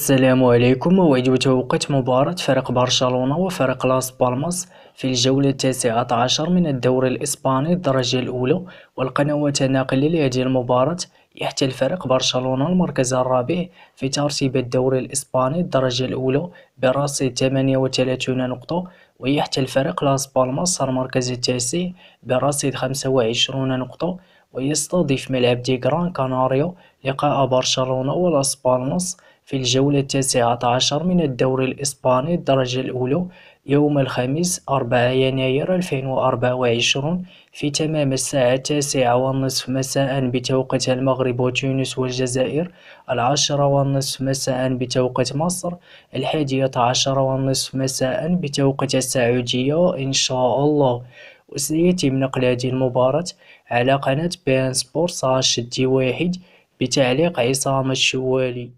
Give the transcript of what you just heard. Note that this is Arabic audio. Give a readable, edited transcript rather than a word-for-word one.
السلام عليكم. موعد وتوقيت مباراة فريق برشلونة وفريق لاس بالماس في الجولة 19 من الدوري الإسباني الدرجة الأولى، والقنوات الناقلة لهذه المباراة يحتل فريق برشلونة المركز الرابع في ترتيب الدوري الإسباني الدرجة الأولى برصيد 38 نقطة، ويحتل فريق لاس بالماس المركز التاسع برصيد 25 نقطة، ويستضيف ملعب دي جران كناريو لقاء برشلونة ولاس بالماس في الجولة 19 من الدوري الإسباني الدرجة الأولى يوم الخميس 4 يناير 2024 في تمام الساعة 9:30 مساء بتوقيت المغرب وتونس والجزائر، 10:30 مساء بتوقيت مصر، 11:30 مساء بتوقيت السعودية إن شاء الله. وسيتم نقل هذه المباراة على قناة بان سبور /1 بتعليق عصام الشوالي.